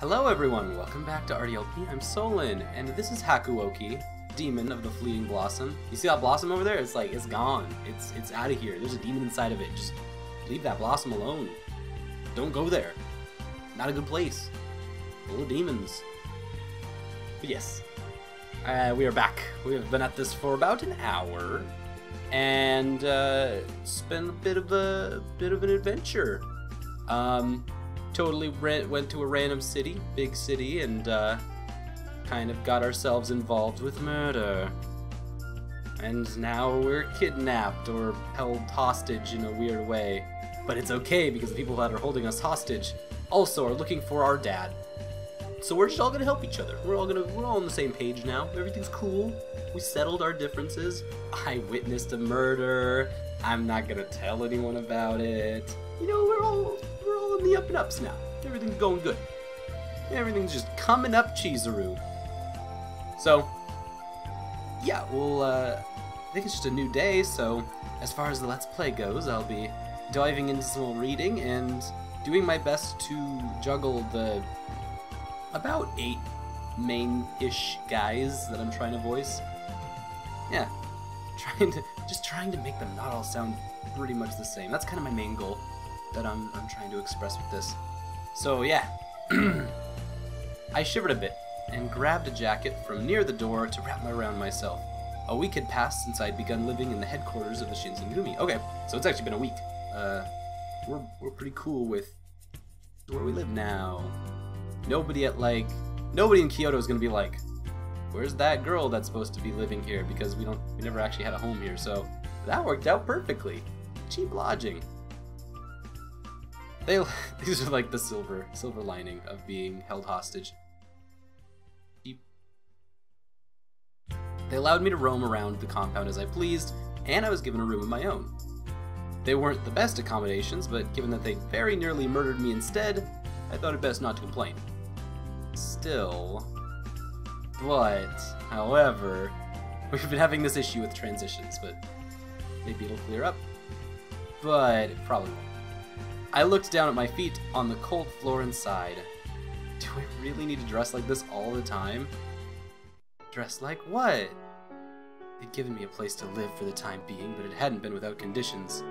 Hello everyone, welcome back to RDLP, I'm Solin, and this is Hakuoki, Demon of the Fleeting Blossom. You see that blossom over there? It's like, it's gone. It's out of here. There's a demon inside of it. Just leave that blossom alone. Don't go there. Not a good place. Full of demons. But yes, we are back. We have been at this for about an hour, and it's been a bit of an adventure. Totally went to a random city, big city, and kind of got ourselves involved with murder. And now we're kidnapped or held hostage in a weird way. But it's okay because the people that are holding us hostage also are looking for our dad. So we're just all gonna help each other. We're all on the same page now. Everything's cool. We settled our differences. I witnessed a murder. I'm not gonna tell anyone about it. You know, we're all in the up and ups now. Everything's going good. Everything's just coming up, Chizuru. So, yeah, we'll, I think it's just a new day, so as far as the Let's Play goes, I'll be diving into some reading and doing my best to juggle the about 8 main-ish guys that I'm trying to voice. Yeah, just trying to make them not all sound pretty much the same. That's kind of my main goal that I'm trying to express with this. So yeah, I shivered a bit and grabbed a jacket from near the door to wrap my around myself. A week had passed since I'd begun living in the headquarters of the Shinsengumi. Okay, so it's actually been a week. We're pretty cool with where we live now. Nobody in Kyoto is gonna be like, where's that girl that's supposed to be living here? Because we never actually had a home here, so that worked out perfectly. Cheap lodging. These are like the silver lining of being held hostage. They allowed me to roam around the compound as I pleased, and I was given a room of my own. They weren't the best accommodations, but given that they very nearly murdered me instead, I thought it best not to complain. However, we've been having this issue with transitions, but maybe it'll clear up. But it probably won't. I looked down at my feet on the cold floor and sighed. Do I really need to dress like this all the time? Dress like what? They'd given me a place to live for the time being, but it hadn't been without conditions.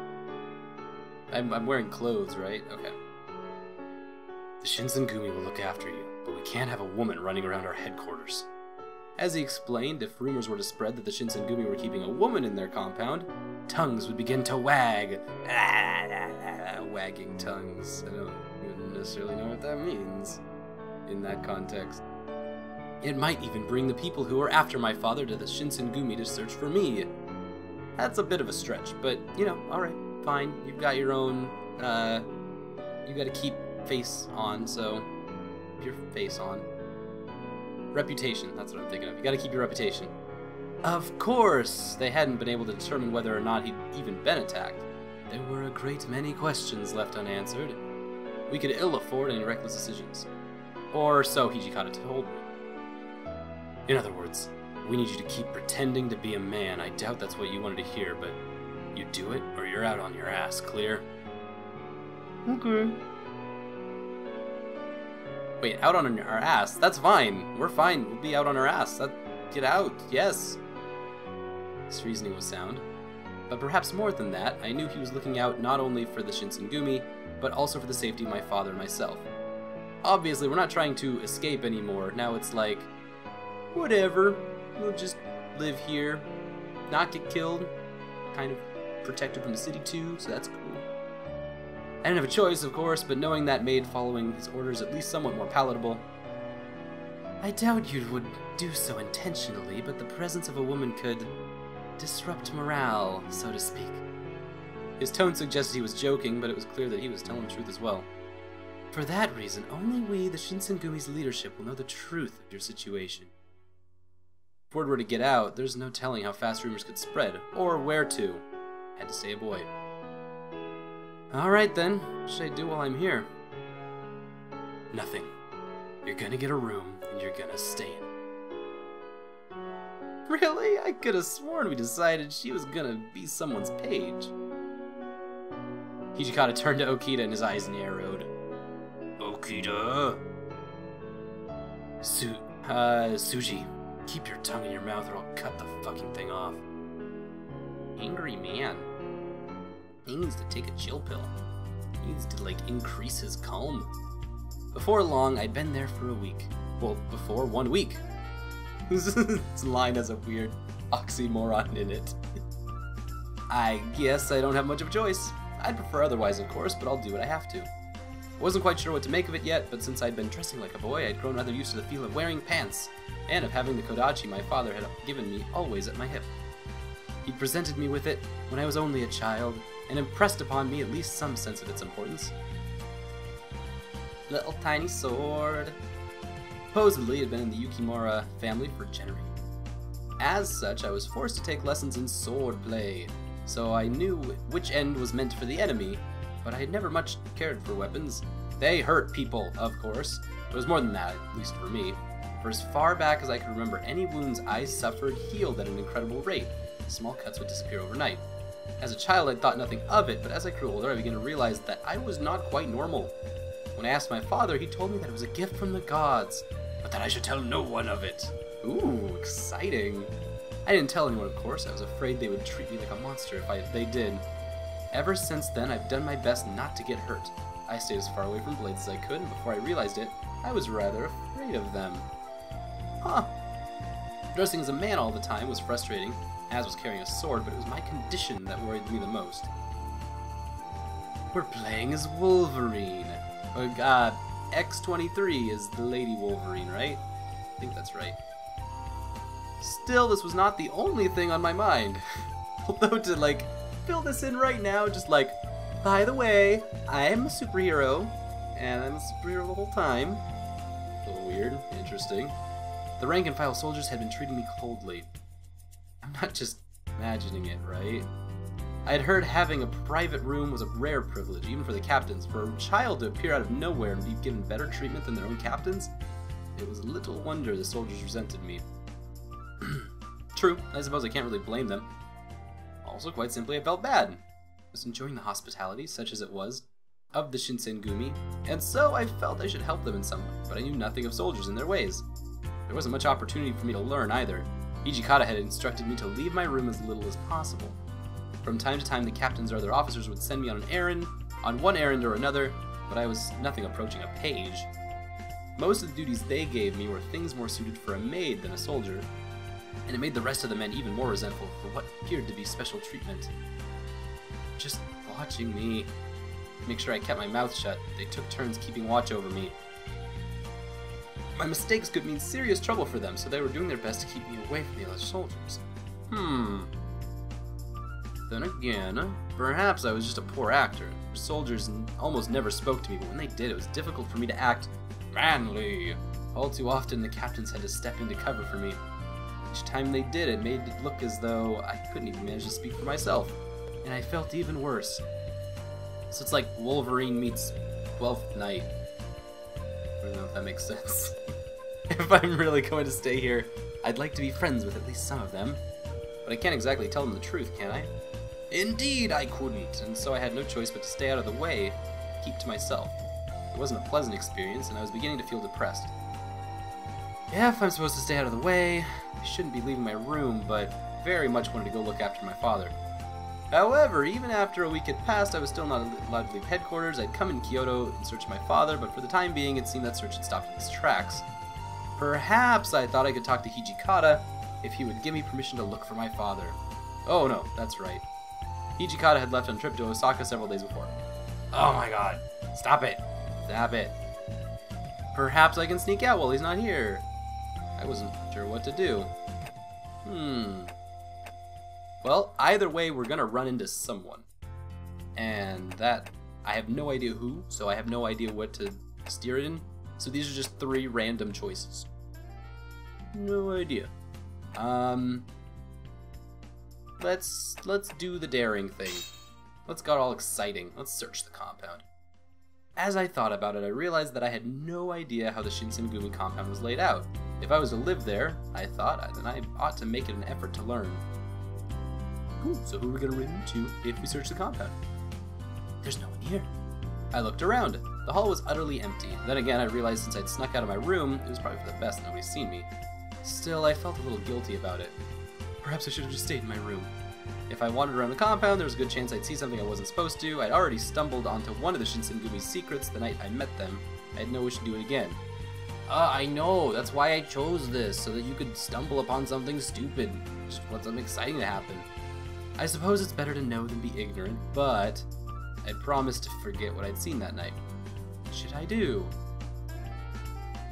I'm wearing clothes, right? Okay. The Shinsengumi will look after you, but we can't have a woman running around our headquarters. As he explained, if rumors were to spread that the Shinsengumi were keeping a woman in their compound, tongues would begin to wag. Wagging tongues. I don't even necessarily know what that means in that context. It might even bring the people who are after my father to the Shinsengumi to search for me. That's a bit of a stretch, but, you know, alright, fine. You've got your own, you gotta keep face on, so your face on. Reputation, that's what I'm thinking of. You gotta keep your reputation. Of course! They hadn't been able to determine whether or not he'd even been attacked. There were a great many questions left unanswered. We could ill afford any reckless decisions. Or so Hijikata told me. In other words, we need you to keep pretending to be a man. I doubt that's what you wanted to hear, but you do it or you're out on your ass, clear? Okay. Wait, out on our ass? That's fine. We're fine. We'll be out on our ass. Get out. Yes. This reasoning was sound. But perhaps more than that, I knew he was looking out not only for the Shinsengumi, but also for the safety of my father and myself. Obviously, we're not trying to escape anymore. Now it's like, whatever, we'll just live here, not get killed, kind of protected from the city too, so that's cool. I didn't have a choice, of course, but knowing that made following his orders at least somewhat more palatable. I doubt you would do so intentionally, but the presence of a woman could disrupt morale, so to speak. His tone suggested he was joking, but it was clear that he was telling the truth as well. For that reason, only we, the Shinsengumi's leadership, will know the truth of your situation. If word were to get out, there's no telling how fast rumors could spread, or where to. Had to say avoid. Alright then, what should I do while I'm here? Nothing. You're gonna get a room, and you're gonna stay in. Really? I could have sworn we decided she was gonna be someone's page. Hijikata turned to Okita and his eyes narrowed. Okita? Suji, keep your tongue in your mouth or I'll cut the fucking thing off. Angry man. He needs to take a chill pill. He needs to, like, increase his calm. Before long, I'd been there for a week. Well, before 1 week. This line has a weird oxymoron in it. I guess I don't have much of a choice. I'd prefer otherwise, of course, but I'll do what I have to. I wasn't quite sure what to make of it yet, but since I'd been dressing like a boy, I'd grown rather used to the feel of wearing pants, and of having the Kodachi my father had given me always at my hip. He presented me with it when I was only a child, and impressed upon me at least some sense of its importance. Little tiny sword. Supposedly it had been in the Yukimura family for generations. As such, I was forced to take lessons in sword play, so I knew which end was meant for the enemy, but I had never much cared for weapons. They hurt people, of course, but it was more than that, at least for me. For as far back as I could remember, any wounds I suffered healed at an incredible rate. Small cuts would disappear overnight. As a child, I'd thought nothing of it, but as I grew older, I began to realize that I was not quite normal. When I asked my father, he told me that it was a gift from the gods, but that I should tell no one of it. Ooh, exciting. I didn't tell anyone, of course. I was afraid they would treat me like a monster if they did. Ever since then, I've done my best not to get hurt. I stayed as far away from blades as I could, and before I realized it, I was rather afraid of them. Huh. Dressing as a man all the time was frustrating, as was carrying a sword, but it was my condition that worried me the most. We're playing as Wolverine. Oh god, X-23 is the Lady Wolverine, right? I think that's right. Still, this was not the only thing on my mind. Although to, like, fill this in right now, just like, by the way, I'm a superhero, and I'm a superhero the whole time. A little weird, interesting. The rank and file soldiers had been treating me coldly. I'm not just imagining it, right? I had heard having a private room was a rare privilege, even for the captains. For a child to appear out of nowhere and be given better treatment than their own captains, it was little wonder the soldiers resented me. True, I suppose I can't really blame them. Also, quite simply, I felt bad. I was enjoying the hospitality, such as it was, of the Shinsengumi, and so I felt I should help them in some way, but I knew nothing of soldiers and their ways. There wasn't much opportunity for me to learn either. Hijikata had instructed me to leave my room as little as possible. From time to time, the captains or other officers would send me on one errand or another, but I was nothing approaching a page. Most of the duties they gave me were things more suited for a maid than a soldier, and it made the rest of the men even more resentful for what appeared to be special treatment. Just watching me. To make sure I kept my mouth shut, they took turns keeping watch over me. My mistakes could mean serious trouble for them, so they were doing their best to keep me away from the other soldiers. Then again, perhaps I was just a poor actor. Soldiers almost never spoke to me, but when they did, it was difficult for me to act manly. All too often, the captains had to step into cover for me. Each time they did, it made it look as though I couldn't even manage to speak for myself, and I felt even worse. So it's like Wolverine meets Twelfth Night. I don't know if that makes sense. If I'm really going to stay here, I'd like to be friends with at least some of them, but I can't exactly tell them the truth, can I? Indeed, I couldn't, and so I had no choice but to stay out of the way, keep to myself. It wasn't a pleasant experience, and I was beginning to feel depressed. Yeah, if I'm supposed to stay out of the way, I shouldn't be leaving my room, but very much wanted to go look after my father. However, even after a week had passed, I was still not allowed to leave headquarters. I'd come in Kyoto in search of my father, but for the time being, it seemed that search had stopped in its tracks. Perhaps I thought I could talk to Hijikata if he would give me permission to look for my father. Oh no, that's right. Hijikata had left on a trip to Osaka several days before. Oh my god. Stop it. Stop it. Perhaps I can sneak out while he's not here. I wasn't sure what to do. Well, either way, we're gonna run into someone. And that, I have no idea who, so I have no idea what to steer it in. So these are just three random choices. No idea. Let's do the daring thing. Let's get all exciting. Let's search the compound. As I thought about it, I realized that I had no idea how the Shinsengumi compound was laid out. If I was to live there, I thought, then I ought to make it an effort to learn. Cool, so who are we gonna run into if we search the compound? There's no one here. I looked around. The hall was utterly empty. Then again, I realized since I'd snuck out of my room, it was probably for the best nobody's seen me. Still, I felt a little guilty about it. Perhaps I should have just stayed in my room. If I wandered around the compound, there was a good chance I'd see something I wasn't supposed to. I'd already stumbled onto one of the Shinsengumi's secrets the night I met them. I had no wish to do it again. I know, that's why I chose this, so that you could stumble upon something stupid. Just want something exciting to happen. I suppose it's better to know than be ignorant, but I'd promised to forget what I'd seen that night. What should I do?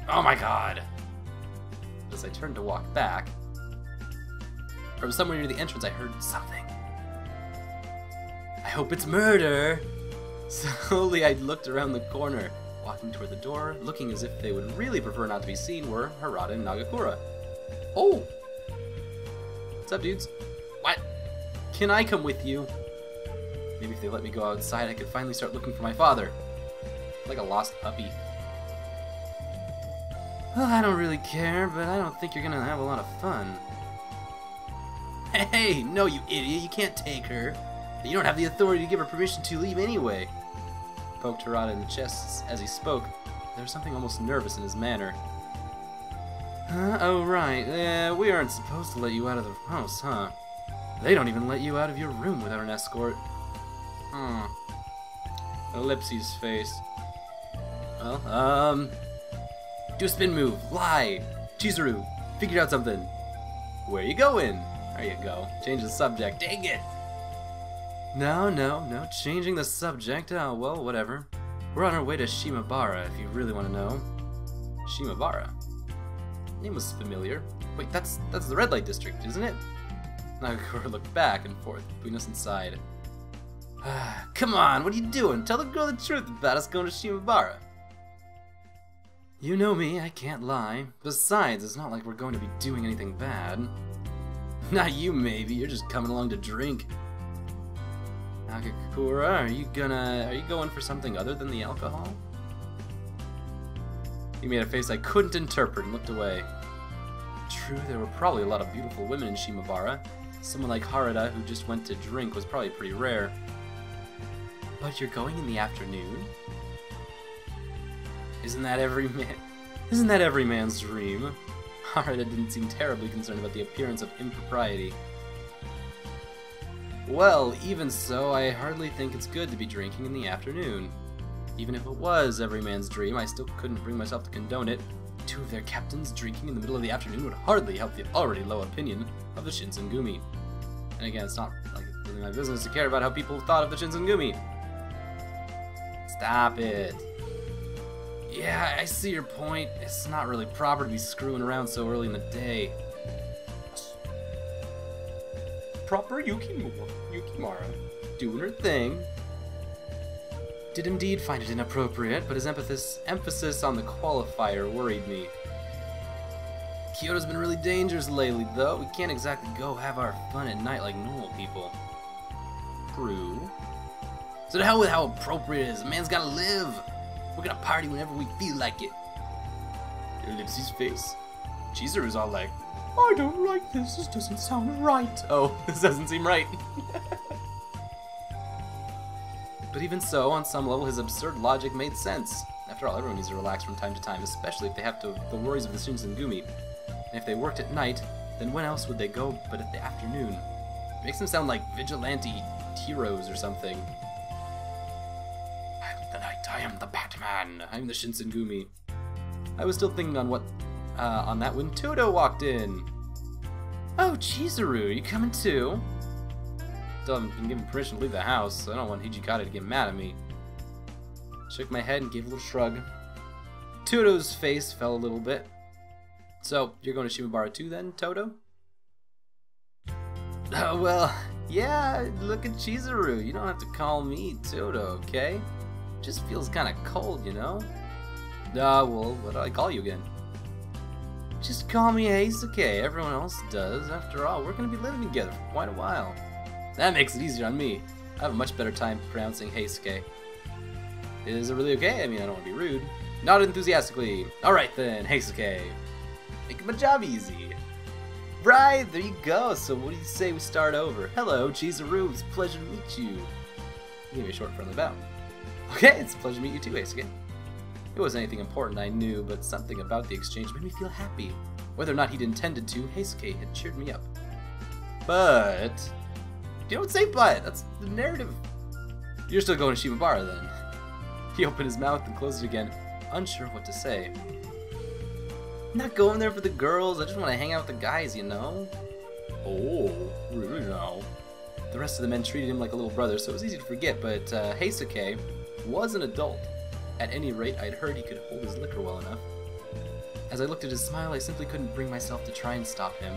Oh my god! As I turned to walk back, from somewhere near the entrance, I heard something. I hope it's murder! Slowly, I looked around the corner, walking toward the door, looking as if they would really prefer not to be seen were Harada and Nagakura. Oh! What's up, dudes? What? Can I come with you? Maybe if they let me go outside, I could finally start looking for my father. Like a lost puppy. Well, I don't really care, but I don't think you're gonna have a lot of fun. Hey, no, you idiot, you can't take her. You don't have the authority to give her permission to leave anyway. Poked Harada in the chest as he spoke. There was something almost nervous in his manner. Huh? Oh, right. We aren't supposed to let you out of the house, huh? They don't even let you out of your room without an escort. Hmm. Ellipses face. Well, do a spin move. Lie. Chizuru. Figured out something. Where you going? There you go. Change the subject. Dang it! No. Changing the subject? Oh, well, whatever. We're on our way to Shimabara, if you really want to know. Shimabara? Name was familiar. Wait, that's the red light district, isn't it? Nagakura looked back and forth between us and sighed. Come on, what are you doing? Tell the girl the truth about us going to Shimabara. You know me, I can't lie. Besides, it's not like we're going to be doing anything bad. Not you, maybe. You're just coming along to drink. Nagakura, are you going for something other than the alcohol? He made a face I couldn't interpret and looked away. True, there were probably a lot of beautiful women in Shimabara. Someone like Harada, who just went to drink, was probably pretty rare. But you're going in the afternoon? Isn't that every man's dream? Harada didn't seem terribly concerned about the appearance of impropriety. Well, even so, I hardly think it's good to be drinking in the afternoon. Even if it was every man's dream, I still couldn't bring myself to condone it. Two of their captains drinking in the middle of the afternoon would hardly help the already low opinion of the Shinsengumi. And again, it's not like it's really my business to care about how people thought of the Shinsengumi. Stop it. Yeah, I see your point. It's not really proper to be screwing around so early in the day. Proper Yukimura, doing her thing. Did indeed find it inappropriate, but his emphasis on the qualifier worried me. Kyoto's been really dangerous lately, though. We can't exactly go have our fun at night like normal people. True. So the hell with how appropriate it is. A man's gotta live. We're gonna party whenever we feel like it. Ellipsis face. Chizuru's all like, I don't like this. This doesn't sound right. Oh, this doesn't seem right. But even so, on some level, his absurd logic made sense. After all, everyone needs to relax from time to time, especially if they have to the worries of the Shinsengumi. And if they worked at night, then when else would they go but at the afternoon? It makes them sound like vigilante heroes or something. I am the Batman. I'm the Shinsengumi. I was still thinking on that when Tōdō walked in. Oh, Chizuru, you coming too? Still haven't been given permission to leave the house, so I don't want Hijikata to get mad at me. Shook my head and gave a little shrug. Tōdō's face fell a little bit. So, you're going to Shimabara too then, Tōdō? Oh, well, yeah, look at Chizuru. You don't have to call me Tōdō, okay? Just feels kind of cold, you know? Well, what do I call you again? Just call me Heisuke. Everyone else does. After all, we're going to be living together for quite a while. That makes it easier on me. I have a much better time pronouncing Heisuke. Is it really okay? I mean, I don't want to be rude. Not enthusiastically. Alright then, Heisuke. Making my job easy. Right, there you go. So what do you say we start over? Hello, Chizuru. It's a pleasure to meet you. Give me a short friendly bow. Okay, it's a pleasure to meet you too, Heisuke. It wasn't anything important, I knew, but something about the exchange made me feel happy. Whether or not he'd intended to, Heisuke had cheered me up. But... don't say but! That's the narrative. You're still going to Shimabara, then. He opened his mouth and closed it again, unsure of what to say. I'm not going there for the girls, I just want to hang out with the guys, you know? Oh, really now? The rest of the men treated him like a little brother, so it was easy to forget, but Heisuke was an adult. At any rate, I'd heard he could hold his liquor well enough. As I looked at his smile, I simply couldn't bring myself to try and stop him.